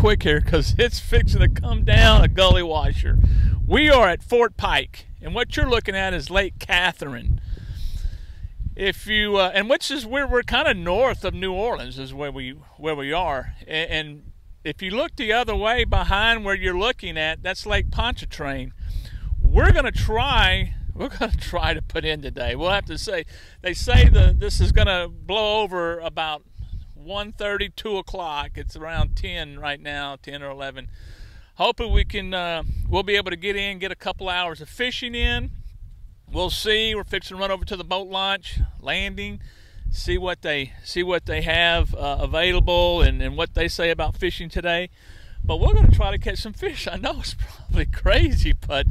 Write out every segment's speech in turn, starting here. Quick here because it's fixing to come down a gully washer. We are at Fort Pike, and what you're looking at is Lake Catherine. If you and which is where we're kind of north of New Orleans is where we are. And if you look the other way behind where you're looking at, that's Lake Pontchartrain. We're gonna try to put in today. We'll have to say they say that this is gonna blow over about 1:30, 2 o'clock. It's around 10 right now, 10 or 11. Hoping we can we'll be able to get in, get a couple hours of fishing in. We'll see. We're fixing to run over to the boat launch landing, see what they have available and what they say about fishing today. But we're going to try to catch some fish. I know it's probably crazy, but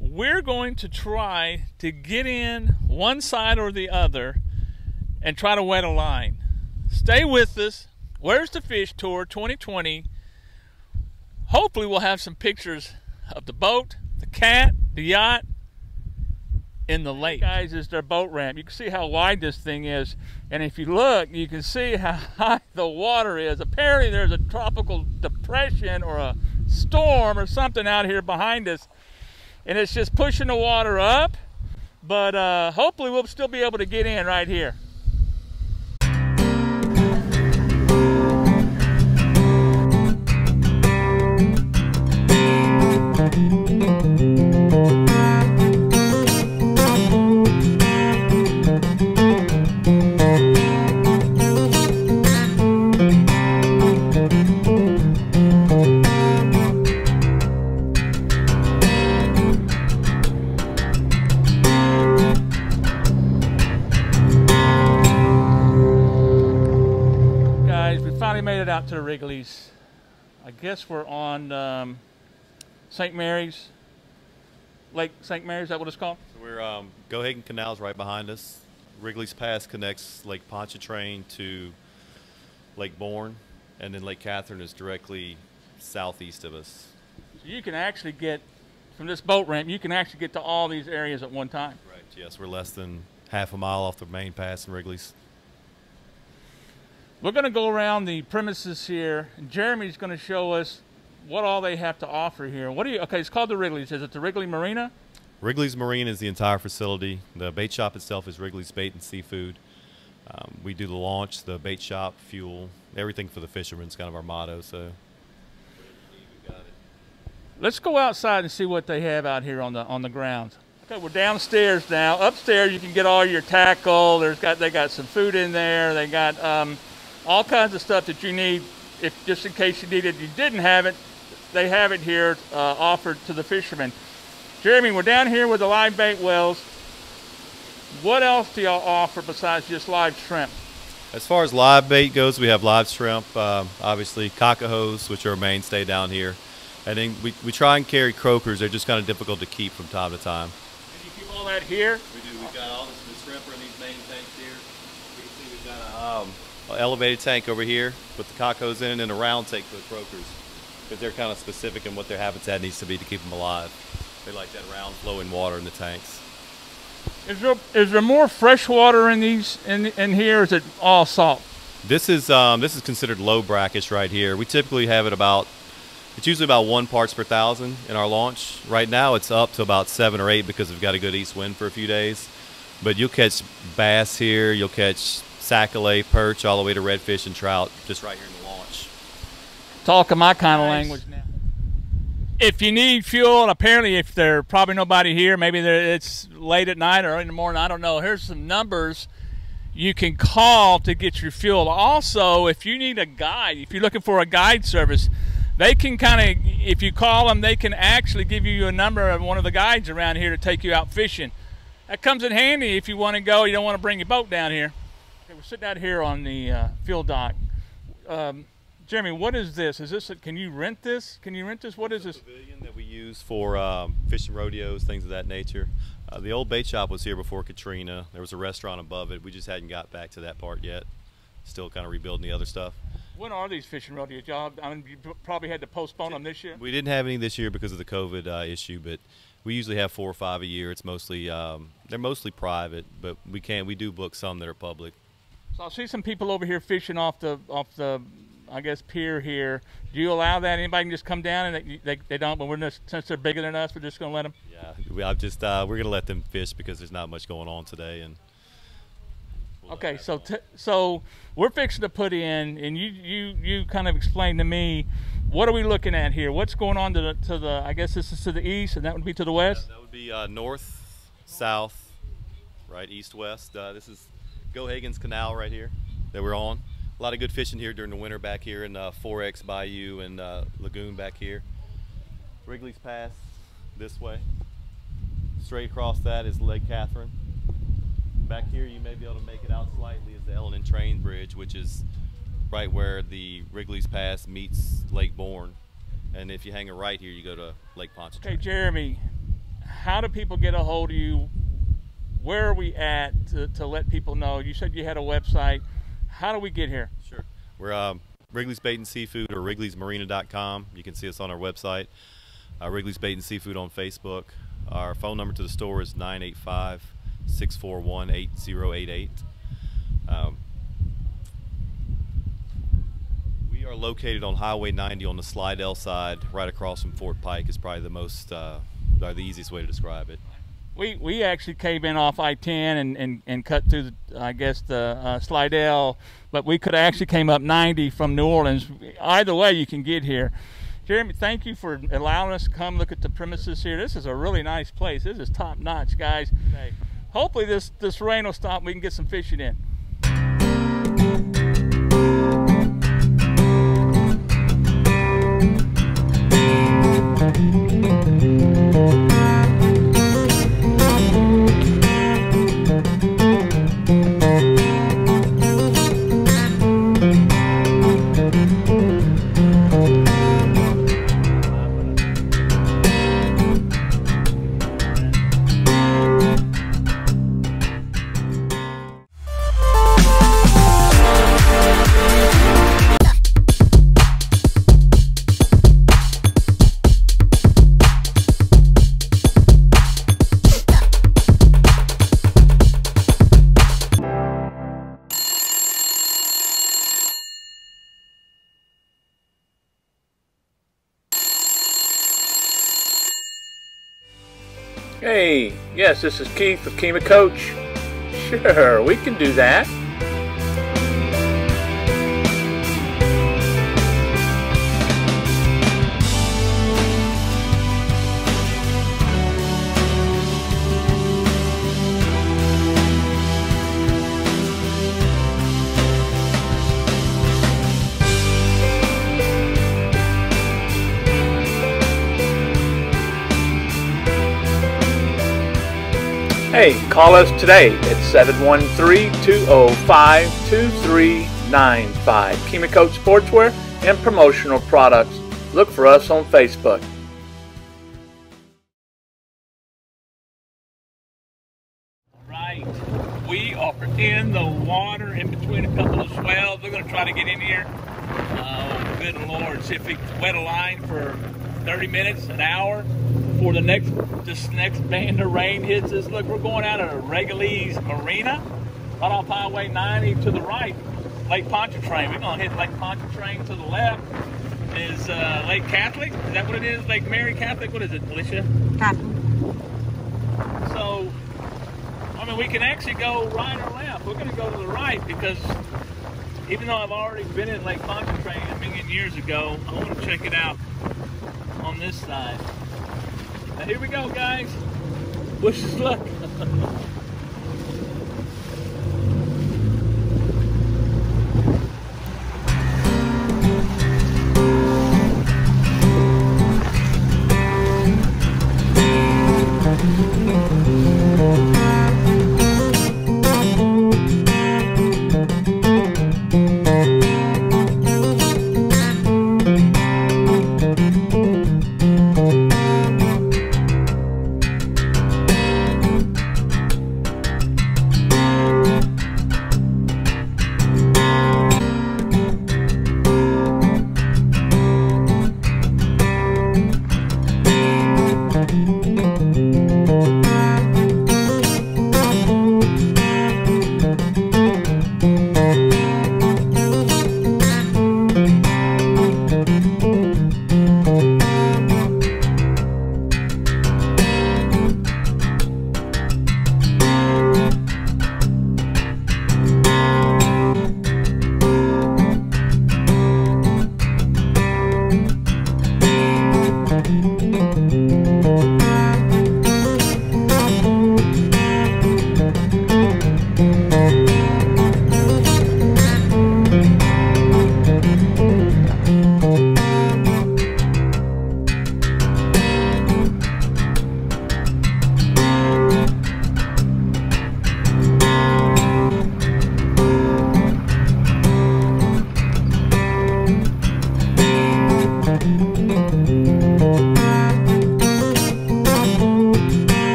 we're going to try to get in one side or the other and try to wet a line. Stay with us. Where's the Fish Tour 2020. Hopefully we'll have some pictures of the boat, the cat, the yacht, and the lake. Guys, is their boat ramp. You can see how wide this thing is. And if you look, you can see how high the water is. Apparently there's a tropical depression or a storm or something out here behind us. And it's just pushing the water up. But hopefully we'll still be able to get in right here. Out to the Rigolets. I guess we're on St. Mary's, Lake St. Mary's, is that what it's called? So we're Gohagen Canal's right behind us. Rigolets Pass connects Lake Pontchartrain to Lake Borgne, and then Lake Catherine is directly southeast of us. So you can actually get, from this boat ramp, you can actually get to all these areas at one time. Right, yes, we're less than half a mile off the main pass in Rigolets. We're going to go around the premises here. Jeremy's going to show us what all they have to offer here. Okay, it's called the Wrigley's. Is it the Wrigley Marina? Wrigley's Marina is the entire facility. The bait shop itself is Wrigley's Bait and Seafood. We do the launch, the bait shop, fuel, everything for the fishermen is kind of our motto. So let's go outside and see what they have out here on the grounds. Okay, we're downstairs now. Upstairs, you can get all your tackle. They got some food in there. They got all kinds of stuff that you need, if just in case you needed, you didn't have it, they have it here offered to the fishermen. Jeremy, we're down here with the live bait wells. What else do y'all offer besides just live shrimp? As far as live bait goes, we have live shrimp, obviously cockatoos, which are a mainstay down here. And then we try and carry croakers. They're just kind of difficult to keep from time to time. Did you keep all that here? We do. We've got all the shrimp in these main tanks here. You can see we've got an elevated tank over here with the cockatoos in it, and a round tank for the croakers because they're kind of specific in what their habitat needs to be to keep them alive. They like that round flowing water in the tanks. Is there more fresh water in these in here, or is it all salt? This is considered low brackish right here. We typically have it about, it's usually about 1 parts per thousand in our launch. Right now it's up to about 7 or 8 because we've got a good east wind for a few days. But you'll catch bass here, you'll catch sackalay, perch, all the way to redfish and trout, just right here in the launch. Talking my kind of language now. If you need fuel, and apparently if there's probably nobody here, maybe it's late at night or early in the morning, I don't know. Here's some numbers you can call to get your fuel. Also, if you need a guide, if you're looking for a guide service, they can kind of, if you call them, they can actually give you a number of one of the guides around here to take you out fishing. That comes in handy if you want to go, you don't want to bring your boat down here. We're sitting out here on the fuel dock. Jeremy, what is this? Is this? Can you rent this? Can you rent this? What is this? Pavilion that we use for fishing rodeos, things of that nature. The old bait shop was here before Katrina. There was a restaurant above it. We just hadn't got back to that part yet. Still kind of rebuilding the other stuff. When are these fishing rodeos? I mean, you probably had to postpone them this year. We didn't have any this year because of the COVID issue, but we usually have 4 or 5 a year. It's mostly they're mostly private, but we do book some that are public. So I see some people over here fishing off the I guess pier here. Do you allow that? Anybody can just come down and they don't, but we're just, since they're bigger than us, we're just gonna let them. Yeah, I've just we're gonna let them fish because there's not much going on today. And okay, so we're fixing to put in, and you kind of explained to me, what are we looking at here? What's going on to the I guess this is to the east, and that would be to the west. Yeah, that would be north, south, right, east, west. This is Gohagen's Canal right here that we're on. A lot of good fishing here during the winter back here in 4X Bayou and Lagoon back here. Wrigley's Pass this way. Straight across that is Lake Catherine. Back here you may be able to make it out slightly is the Ellenin Train Bridge, which is right where the Wrigley's Pass meets Lake Borgne. And if you hang a right here, you go to Lake Pontchartrain. Okay, Jeremy, how do people get a hold of you? Where are we at to let people know? You said you had a website. How do we get here? Sure. We're Wrigley's Bait and Seafood or wrigleysmarina.com. You can see us on our website. Wrigley's Bait and Seafood on Facebook. Our phone number to the store is 985-641-8088. We are located on Highway 90 on the Slidell side, right across from Fort Pike is probably the most, the easiest way to describe it. We actually came in off I-10 and cut through, I guess, the Slidell, but we could have actually came up 90 from New Orleans. Either way, you can get here. Jeremy, thank you for allowing us to come look at the premises here. This is a really nice place. This is top-notch, guys. Okay. Hopefully this rain will stop and we can get some fishing in. Hey, yes, this is Keith of Kemacoat. Sure, we can do that. Hey, call us today at 713-205-2395. Kemacoat Sportswear and Promotional Products. Look for us on Facebook. All right, we are in the water in between a couple of swells. We're going to try to get in here. Oh, good Lord, see if we can wet a line for 30 minutes, an hour. Before this next band of rain hits us. Look, we're going out of Rigolets Marina, right off Highway 90 to the right, Lake Pontchartrain. We're gonna hit Lake Pontchartrain. To the left is Lake Catholic. Is that what it is? Lake Mary Catholic. What is it, Alicia? Catholic. So, I mean, we can actually go right or left. We're gonna go to the right because even though I've already been in Lake Pontchartrain a million years ago, I want to check it out on this side. Now here we go, guys. Wish us luck.